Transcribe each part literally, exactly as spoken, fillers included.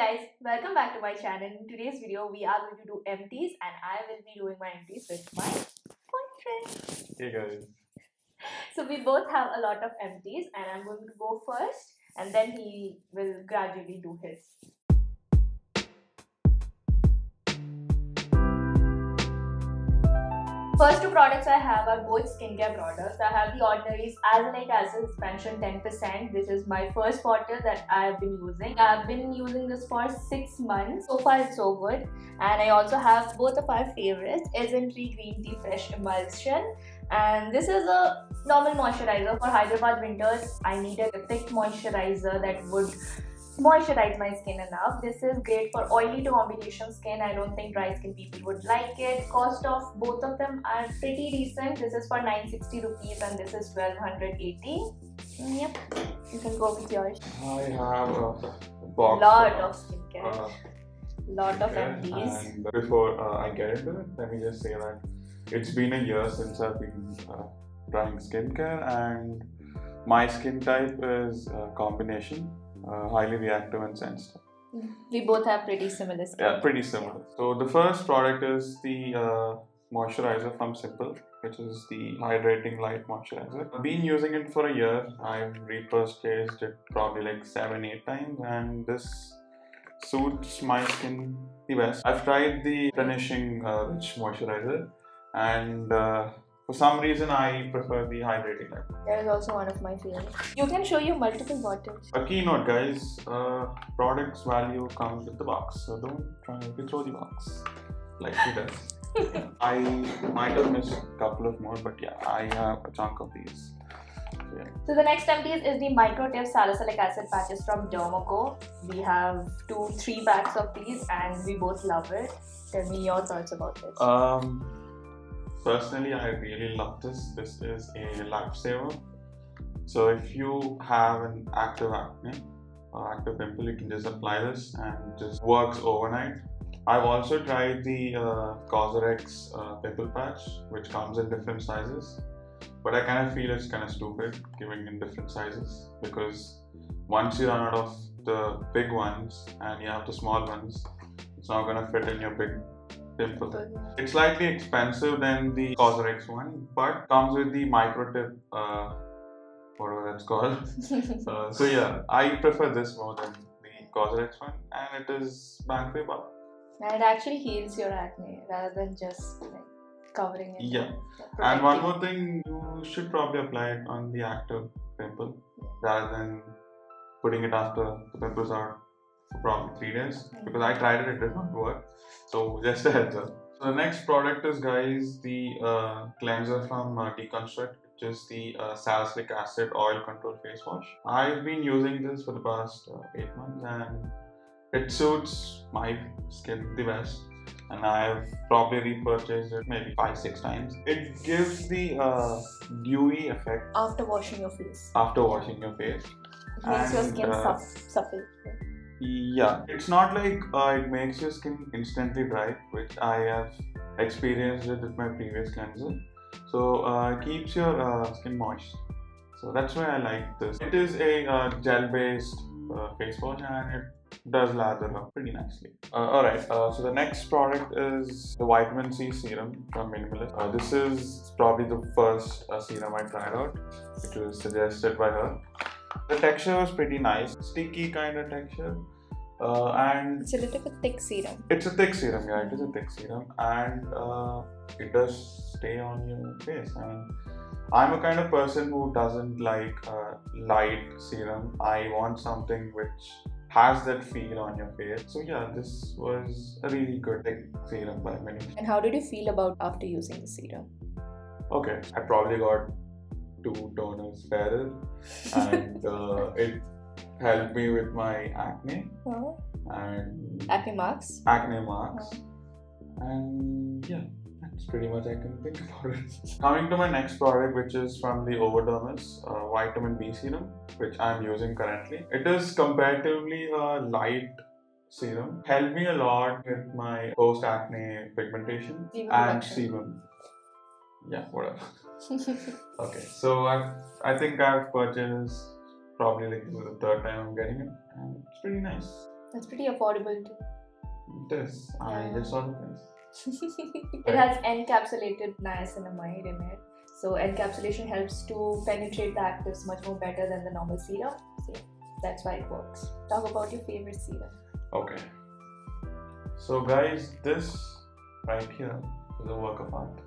guys, welcome back to my channel. In today's video we are going to do empties and I will be doing my empties with my boyfriend. Hey guys. So we both have a lot of empties and I'm going to go first and then he will gradually do his. First two products I have are both skincare products. I have The Ordinary's Azelaic Acid Suspension ten percent. This is my first bottle that I have been using. I have been using this for six months. So far it's so good. And I also have both of our favorites, Isntree Green Tea Fresh Emulsion. And this is a normal moisturizer. For Hyderabad winters, I needed a thick moisturizer that would moisturize my skin enough. This is great for oily to combination skin. I don't think dry skin people would like it. Cost of both of them are pretty decent. This is for nine hundred sixty rupees and this is twelve eighty. Yep, you can go with yours. I have a box. Lot of skincare. Uh, Lot of empties. And before uh, I get into it, let me just say that it's been a year since I've been uh, trying skincare, and my skin type is a combination. Uh, highly reactive and sensitive. We both have pretty similar skin. Yeah, pretty similar. So the first product is the uh, moisturizer from Simple, which is the hydrating light moisturizer. I've been using it for a year. I've repurchased it probably like seven eight times and this suits my skin the best. I've tried the Replenishing uh, Rich moisturizer and uh, for some reason, I prefer the hydrating light. That is also one of my favorites. You can show you multiple bottles. A keynote, guys. Uh, products value comes with the box, so don't try to throw the box like he does. I might have missed a couple of more, but yeah, I have a chunk of these. Yeah. So the next empty is the Micro Tip Salicylic Acid Patches from Dermaco. We have two, three packs of these, and we both love it. Tell me your thoughts about this. Um. Personally, I really love this. This is a lifesaver. So if you have an active acne or active pimple, you can just apply this and just works overnight. I've also tried the uh, Cosrx uh, pimple patch, which comes in different sizes. But I kind of feel it's kind of stupid giving in different sizes, because once you run out of the big ones and you have the small ones, it's not going to fit in your big pimple. It's slightly expensive than the Cosrx one, but comes with the micro tip, uh, whatever that's called. uh, so yeah, I prefer this more than the Cosrx one, and it is bang for buck. And it actually heals your acne rather than just like covering it. Yeah, and one more thing, you should probably apply it on the active pimple rather than putting it after the pimples are. For probably three days because I tried it, it did not work. So just a heads up. So the next product is, guys, the uh, cleanser from uh, Deconstruct, which is the uh, salicylic acid oil control face wash. I've been using this for the past uh, eight months, and it suits my skin the best. And I've probably repurchased it maybe five six times. It gives the uh, dewy effect after washing your face. After washing your face, it makes and, your skin uh, supple. Yeah, it's not like uh, it makes your skin instantly dry, which I have experienced it with my previous cleanser. So uh, keeps your uh, skin moist. So that's why I like this. It is a uh, gel-based uh, face wash and it does lather up pretty nicely. Uh, Alright, uh, so the next product is the Vitamin C Serum from Minimalist. Uh, this is probably the first uh, serum I tried out, which was suggested by her. The texture was pretty nice, sticky kind of texture, uh, and it's a little bit thick serum. It's a thick serum, yeah. It is a thick serum, and uh, it does stay on your face. I mean, I'm a kind of person who doesn't like uh, light serum. I want something which has that feel on your face. So yeah, this was a really good thick serum by Minimalist. And how did you feel about after using the serum? Okay, I probably got two toners fairer, and uh, it helped me with my acne oh. and acne marks. Acne marks, oh. and yeah, that's pretty much I can think about it. Coming to my next product, which is from the Over Dermis uh, Vitamin B Serum, which I'm using currently. It is comparatively a light serum. Helped me a lot with my post acne pigmentation sebum and sebum. Yeah, whatever. Okay, so I've, I think I've purchased probably like this is the third time I'm getting it, and it's pretty nice. That's pretty affordable too. It is. Yeah. I just saw the price. It has encapsulated niacinamide in it. So encapsulation helps to penetrate the actives much more better than the normal serum. So that's why it works. Talk about your favorite serum. Okay. So guys, this right here is a work of art.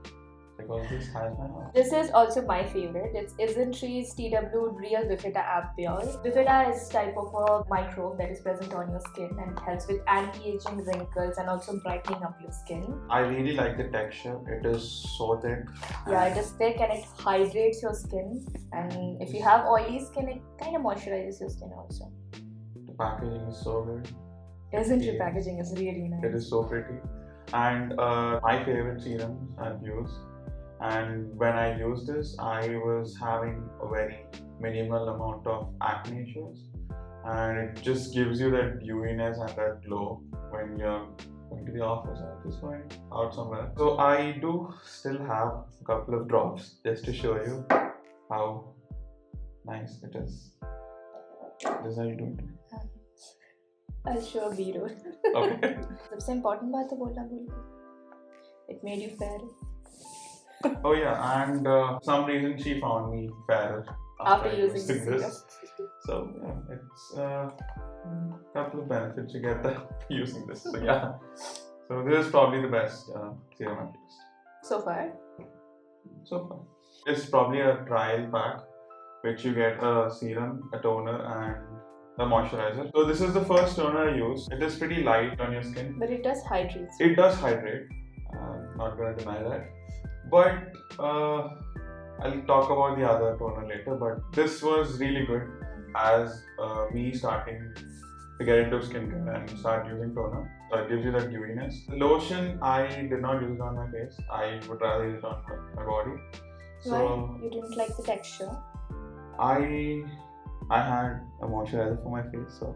Because this has my heart. This is also my favorite. It's Isntree's T W Real Bifida Ampoule. Bifida is type of a microbe that is present on your skin and helps with anti-aging, wrinkles, and also brightening up your skin. I really like the texture. It is so thick. Yeah, it is thick and it hydrates your skin. And if you have oily skin, it kind of moisturizes your skin also. The packaging is so good. Isntree packaging is really nice. It is so pretty. And uh, my favorite serums I've used. And when I used this, I was having a very minimal amount of acne issues, and it just gives you that dewiness and that glow when you're going to the office or just going out somewhere. So I do still have a couple of drops just to show you how nice it is. This is how you do it. I'll show a video. Okay. Most important thing is, it made you fair. Oh yeah, and uh, some reason she found me fairer after, after using, using this. So yeah, it's a uh, couple of benefits you get using this. So yeah, so this is probably the best uh, serum I've used so far. So far, it's probably a trial pack, which you get a serum, a toner, and the moisturizer. So this is the first toner I used. It is pretty light on your skin, but it does hydrate. It does hydrate. I'm not gonna deny that. But uh, I'll talk about the other toner later, but this was really good as uh, me starting to get into skincare and start using toner. So it gives you that dewiness. The lotion, I did not use it on my face. I would rather use it on my body. So why? You didn't like the texture? I I had a moisturizer for my face, so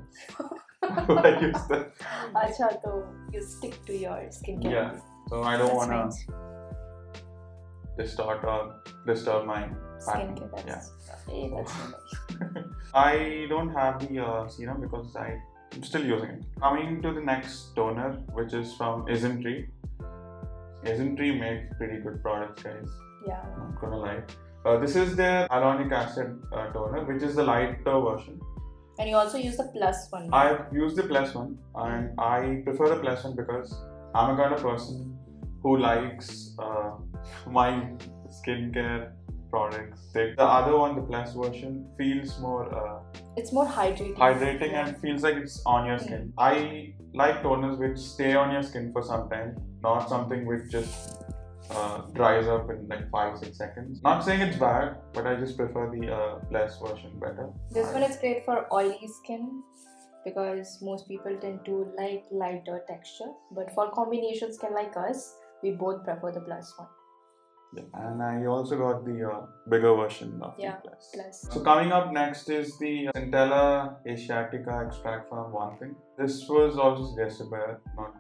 I used that. Achha, so you stick to your skincare. Yeah, so I don't want to distort or disturb my skincare. Yeah. Hey, that's nice. I don't have the uh, serum because I, I'm still using it. Coming to the next toner, which is from Isntree. Isntree makes pretty good products, guys. Yeah. I'm not gonna lie. Uh, this is their hyaluronic acid uh, toner, which is the lighter version. And you also use the plus one. I've used the plus one, and I prefer the plus one because I'm a kind of person who likes uh, my skincare products. The other one, the plus version, feels more... Uh, it's more hydrating. Hydrating yeah. And feels like it's on your skin. Mm. I like toners which stay on your skin for some time, not something which just uh, dries up in like five six seconds. Not saying it's bad, but I just prefer the uh, plus version better. This one is great for oily skin, because most people tend to like lighter texture, but for combination skin like us, we both prefer the plus one. Yeah, and I also got the uh, bigger version of yeah, the plus. plus. So coming up next is the Centella Asiatica extract from One Thing. This was also suggested by her. Not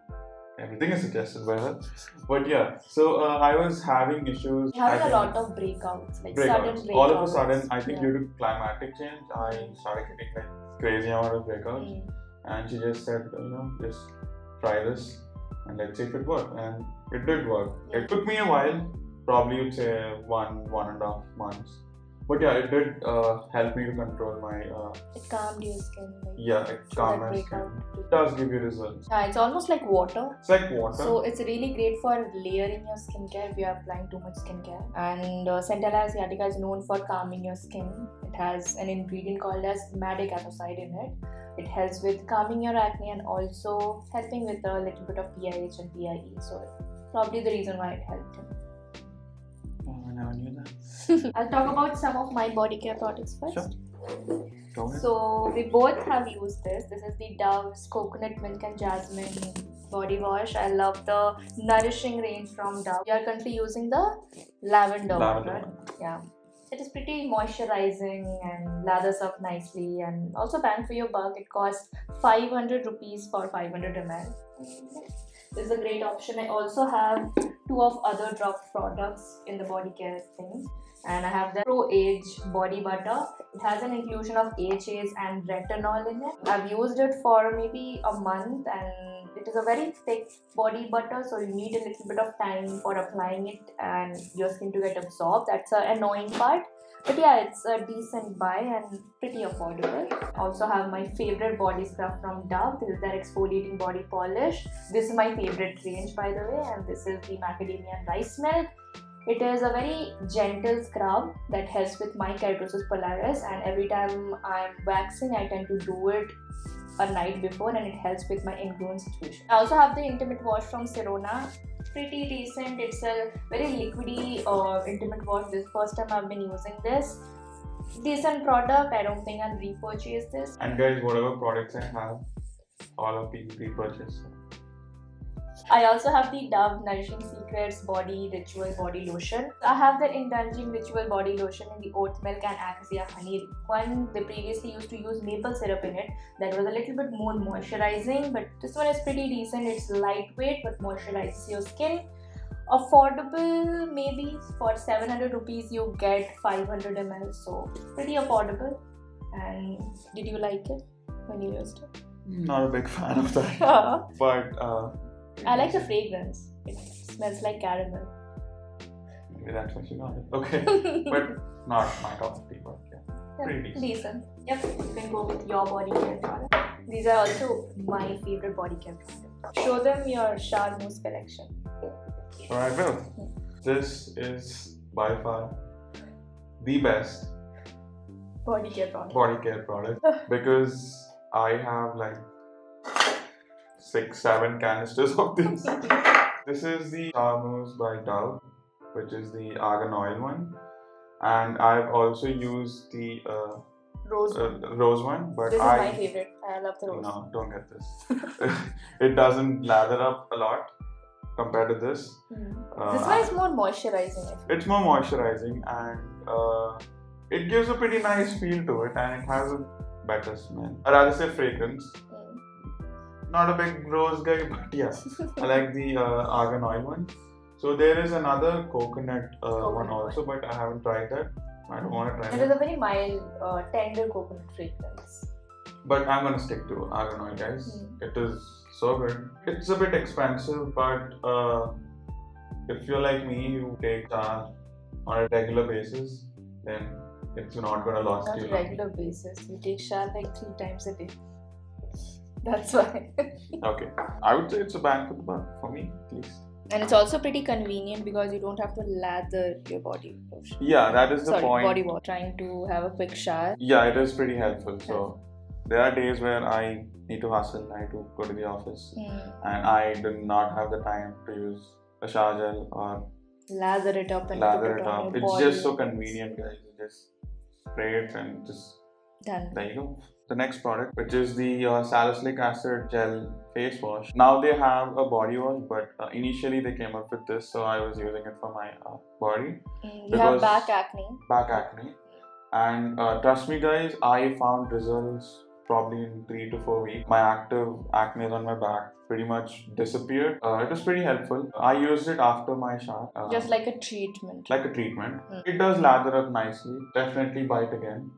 everything is suggested by her, but yeah. So uh, I was having issues. You're having a lot of breakouts, like breakouts. sudden breakouts. All of a sudden, I think yeah. due to climatic change, I started getting like crazy amount of breakouts, mm. and she just said, you know, just try this and let's see if it works. And it did work. It took me a while, probably you'd say one, one and a half months. But yeah, it did uh, help me to control my... Uh, it calmed your skin. Like, yeah, it calmed my skin. It does give you results. Yeah, it's almost like water. It's like water. So it's really great for layering your skincare if you are applying too much skincare. And uh, Centella Asiatica is known for calming your skin. It has an ingredient called as madecatocyde in it. It helps with calming your acne and also helping with a little bit of P I H and P I E. So it's probably the reason why it helped him. I knew that. I'll talk about some of my body care products first. Sure. Go ahead. So we both have used this. This is the Dove's Coconut Milk and Jasmine Body Wash. I love the nourishing range from Dove. We are currently using the Lavender, lavender one. Right? Yeah. It is pretty moisturizing and lathers up nicely and also bang for your buck. It costs five hundred rupees for five hundred milliliters. This is a great option. I also have two of other drop products in the body care thing, and I have the Pro Age Body Butter. It has an inclusion of A H As and retinol in it. I've used it for maybe a month, and it is a very thick body butter, so you need a little bit of time for applying it and your skin to get absorbed. That's the annoying part. But yeah, it's a decent buy and pretty affordable. I also have my favorite body scrub from Dove. This is their exfoliating body polish. This is my favorite range, by the way, and this is the macadamia and rice milk. It is a very gentle scrub that helps with my keratosis pilaris, and every time I'm waxing, I tend to do it a night before, and it helps with my ingrown situation. I also have the intimate wash from Sirona. Pretty decent. It's a very liquidy uh, intimate wash. This first time I've been using this. Decent product. I don't think I'll repurchase this. And guys, whatever products I have, all of these repurchase. I also have the Dove Nourishing Secrets Body Ritual Body Lotion. I have the Indulging Ritual Body Lotion in the oat milk and acacia honey. One, they previously used to use maple syrup in it. That was a little bit more moisturizing, but this one is pretty decent. It's lightweight but moisturizes your skin. Affordable, maybe for seven hundred rupees you get five hundred milliliters, so pretty affordable. And did you like it when you used it? Not a big fan of that. but. Uh... I like the fragrance. It smells like caramel. Maybe that's what you got it. Okay, but not my top of tea, but yeah. yeah Pretty decent. decent. Yep, you can go with your body care product. These are also my favorite body care products. Show them your Charmeuse collection. Sure, I will. Hmm. This is by far the best body care product. Body care product because I have like six, seven canisters of this. This is the Tamoos by Dove, which is the argan oil one, and I've also used the uh, rose uh, rose one. But this is I, my favorite. I love the rose. No, don't get this. It doesn't lather up a lot compared to this. Mm. Uh, this one is more moisturizing. It's more moisturizing, and uh, it gives a pretty nice feel to it, and it has a better smell. Or rather say fragrance. Not a big rose guy, but yes, I like the uh, argan oil one. So there is another coconut, uh, coconut one also, but I haven't tried that. I don't want to try it. It is a very mild, uh, tender coconut fragrance. But I'm gonna stick to argan oil, guys. Mm. It is so good. It's a bit expensive, but uh, if you're like me, you take charge on a regular basis, then it's not gonna last you. On a regular basis, you take charge like three times a day. That's why. Okay. I would say it's a bang for the buck for me, at least. And it's also pretty convenient because you don't have to lather your body lotion. Yeah, that is the Sorry, point. Body wash. Trying to have a quick shower. Yeah, it is pretty helpful. So there are days where I need to hustle, I need to go to the office, mm. and I did not have the time to use a shower gel or lather it up and lather it, it up. It's body. Just so convenient, guys. You just spray it and just done. There you go. The next product, which is the uh, salicylic acid gel face wash. Now they have a body wash, but uh, initially they came up with this, so I was using it for my uh, body. You have back acne. Back acne, and uh, trust me, guys, I found results probably in three to four weeks. My active acne on my back pretty much disappeared. Uh, it was pretty helpful. I used it after my shower. Uh, Just like a treatment. Like a treatment. Mm. It does lather up nicely. Definitely buy it again.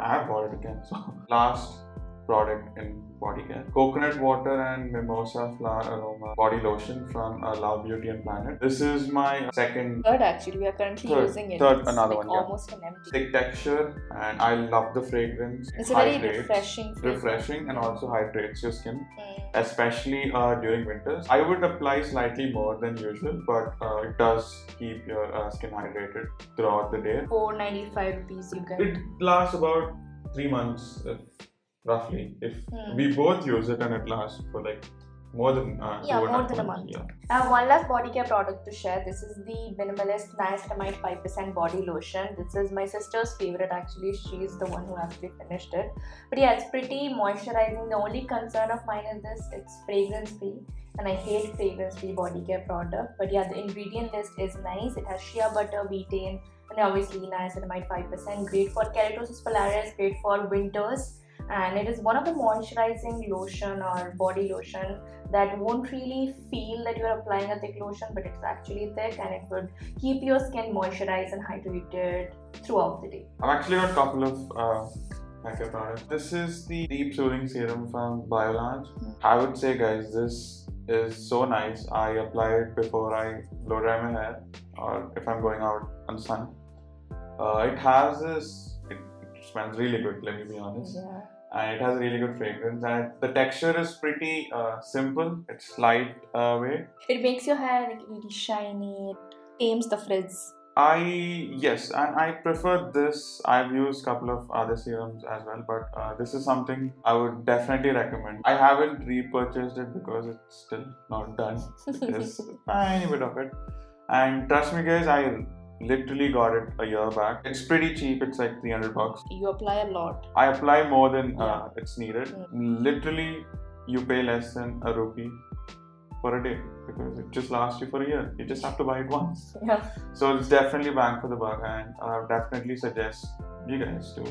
I have bought it again. So last product in body care, coconut water and mimosa flower aroma body lotion from uh, Love Beauty and Planet. This is my second third actually. We are currently third, using it. Third, it's another like one. Almost yeah. an empty. Thick texture, and I love the fragrance. It's it a very refreshing. Fragrance. Refreshing and also hydrates your skin, mm. especially uh, during winters. I would apply slightly more than usual, but uh, it does keep your uh, skin hydrated throughout the day. four ninety-five rupees you get. It lasts about three months. Uh, Roughly, if hmm. we both use it, and it lasts for like more than uh, yeah, more than a month. Yeah. I have one last body care product to share. This is the Minimalist Niacinamide five percent Body Lotion. This is my sister's favorite actually. She's the one who actually finished it. But yeah, it's pretty moisturizing. The only concern of mine is this: it's fragrance free, and I hate fragrance free body care product. But yeah, the ingredient list is nice. It has shea butter, betaine, and obviously niacinamide five percent. Great for keratosis pilaris. Great for winters. and it is one of the moisturizing lotion or body lotion that won't really feel that you're applying a thick lotion, but it's actually thick and it would keep your skin moisturized and hydrated throughout the day. I've actually got a couple of uh, makeup products. This is the Deep Soothing Serum from Biolage. Mm-hmm. I would say, guys, this is so nice. I apply it before I blow dry my hair or if I'm going out on the sun. Uh, it has this, it smells really good, let me be honest. Yeah. And it has a really good fragrance, and the texture is pretty uh, simple. It's light uh, weight. It makes your hair like really shiny. It tames the frizz. I yes, and I prefer this. I've used a couple of other serums as well, but uh, this is something I would definitely recommend. I haven't repurchased it because it's still not done. There's a tiny bit of it, and trust me, guys, I literally got it a year back. It's pretty cheap. It's like three hundred bucks. You apply a lot. I apply more than uh, it's needed. Mm. Literally, you pay less than a rupee for a day because it just lasts you for a year. You just have to buy it once. Yeah. So it's definitely bang for the buck, and I would definitely suggest you guys to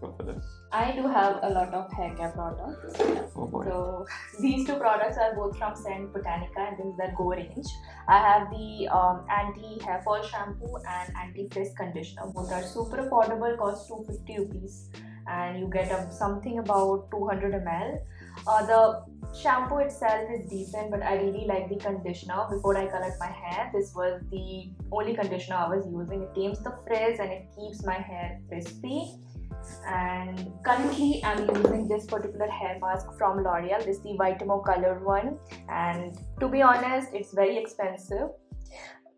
go for this. I do have a lot of hair care products. Oh boy. So these two products are both from Saint Botanica, and this is their Go range. I have the um, anti-hair fall shampoo and anti-frizz conditioner. Both are super affordable, cost two hundred fifty rupees, and you get a, something about two hundred milliliters. Uh, the shampoo itself is decent, but I really like the conditioner. Before I colored my hair, this was the only conditioner I was using. It tames the frizz and it keeps my hair crispy. And currently I'm using this particular hair mask from L'Oreal. This is the Vitamo colored one, and to be honest, it's very expensive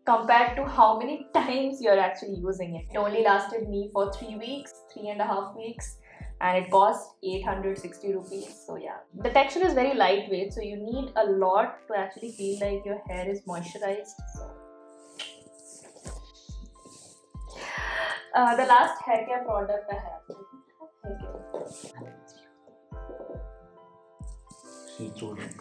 compared to how many times you're actually using it. It only lasted me for three weeks, three and a half weeks, and it cost eight hundred sixty rupees. So yeah, the texture is very lightweight, so you need a lot to actually feel like your hair is moisturized. So Uh, the last hair care product I have. She threw it.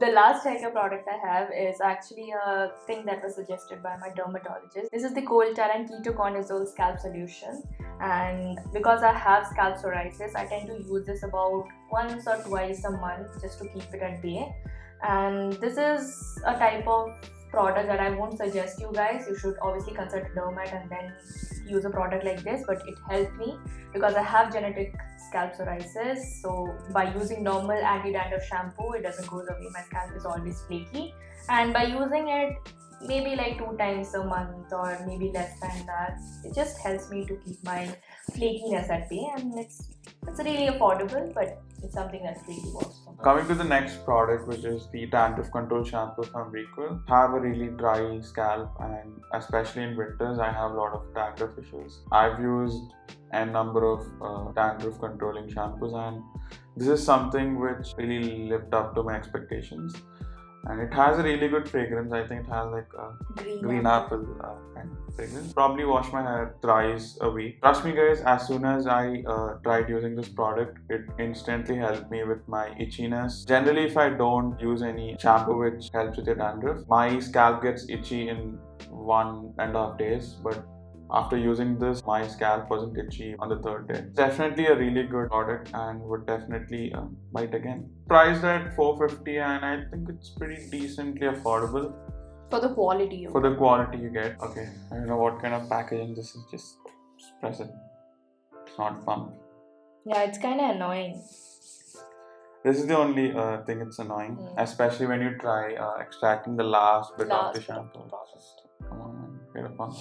The last hair care product I have is actually a thing that was suggested by my dermatologist. This is the Cold Tar and Ketoconazole Scalp Solution. And because I have scalp psoriasis, I tend to use this about once or twice a month just to keep it at bay. And this is a type of product that I won't suggest you guys. You should obviously consult a dermat and then use a product like this, but it helped me because I have genetic scalp psoriasis. So by using normal anti-dandruff shampoo, it doesn't go away. My scalp is always flaky, and by using it maybe like two times a month or maybe less than that, it just helps me to keep my flakiness at bay, and it's it's really affordable, but it's something that really works for me. Coming to the next product, which is the Dandruff Control Shampoo from Reequil. I have a really dry scalp, and especially in winters, I have a lot of dandruff issues. I've used a number of uh, dandruff controlling shampoos, and this is something which really lived up to my expectations. And it has a really good fragrance. I think it has like a green, green apple, apple uh, kind of fragrance. Probably wash my hair thrice a week. Trust me, guys, as soon as I uh, tried using this product, it instantly helped me with my itchiness. Generally, if I don't use any shampoo which helps with your dandruff, my scalp gets itchy in one and a half days. But after using this, my scalp wasn't itchy on the third day. Definitely a really good product, and would definitely uh, buy it again. Priced at four hundred fifty, and I think it's pretty decently affordable. For the quality you For the quality you get. Okay, I don't know what kind of packaging this is. Just press it. It's not pump. Yeah, it's kind of annoying. This is the only uh, thing it's annoying. Mm. Especially when you try uh, extracting the last bit last of the shampoo. Process. Come on, man. Get a pump.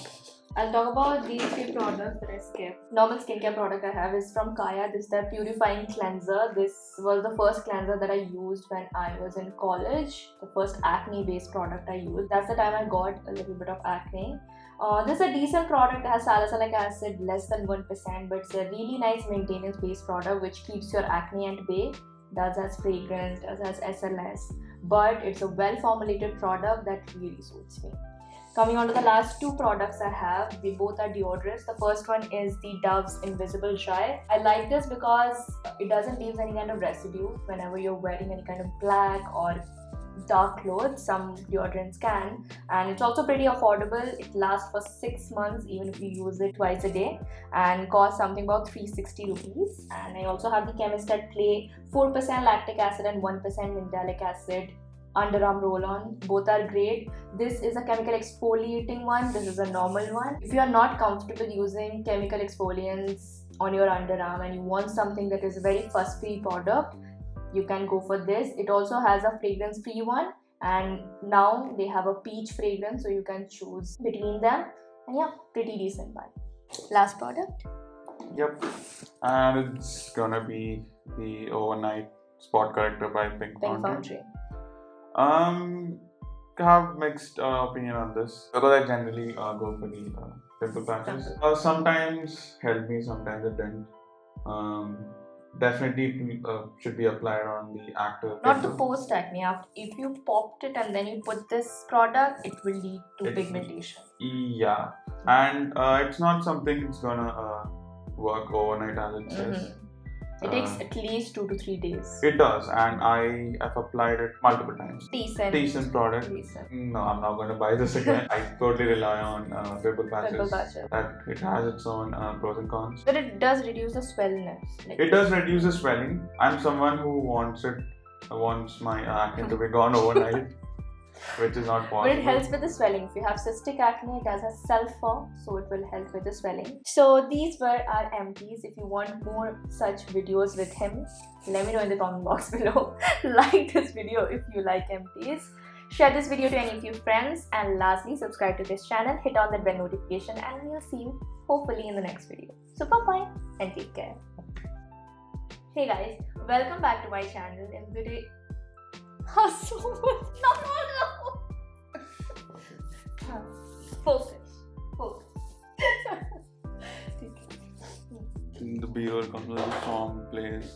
I'll talk about these few products that I skipped. Normal skincare product I have is from Kaya. This is their Purifying Cleanser. This was the first cleanser that I used when I was in college. The first acne based product I used. That's the time I got a little bit of acne. Uh, this is a decent product. It has salicylic acid, less than one percent, but it's a really nice maintenance based product which keeps your acne at bay. Does has fragrance, does has S L S. But it's a well formulated product that really suits me. Coming on to the last two products I have, they both are deodorants. The first one is the Dove's Invisible Dry. I like this because it doesn't leave any kind of residue whenever you're wearing any kind of black or dark clothes. Some deodorants can, and it's also pretty affordable. It lasts for six months even if you use it twice a day, and costs something about three hundred sixty rupees. And I also have the Chemist at Play four percent lactic acid and one percent mintalic acid underarm roll-on. Both are great. This is a chemical exfoliating one. This is a normal one. If you are not comfortable using chemical exfoliants on your underarm and you want something that is a very fuss-free product, you can go for this. It also has a fragrance-free one, and now they have a peach fragrance, so you can choose between them. And yeah, pretty decent one. Last product. Yep, and it's gonna be the Overnight Spot Corrector by Pink Foundry. Um, have mixed uh, opinion on this because I generally uh, go for the uh, pimple patches. Uh, sometimes help me, sometimes it didn't. Um, Definitely uh, should be applied on the active. Not the post acne. If you popped it and then you put this product, it will lead to it's, pigmentation. Yeah, and uh, it's not something that's gonna uh, work overnight as it says. Mm-hmm. It takes uh, at least two to three days. It does, and I have applied it multiple times. Decent. Decent product. Decent. No, I'm not going to buy this again. I totally rely on uh, pimple patches. Pimple patches. That it has its own uh, pros and cons. But it does reduce the swellness. Like it does reduce the swelling. I'm someone who wants it, wants my acne to be gone overnight, which is not possible. But it helps with the swelling. If you have cystic acne, it does have sulfur, so it will help with the swelling. So these were our M Ts. If you want more such videos with him, let me know in the comment box below. Like this video if you like M Ts. Share this video to any of your friends. And lastly, subscribe to this channel. Hit on that bell notification and we'll see you hopefully in the next video. So bye-bye and take care. Hey guys, welcome back to my channel. And today... Oh, so much. No, no, no. Focus. Focus. The B-roll comes with the song plays.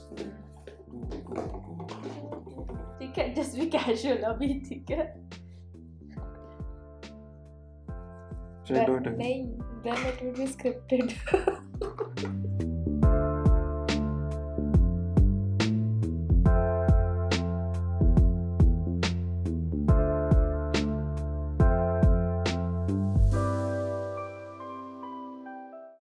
You can just be casual, abhi, okay? Should I do it? No, then it would be scripted.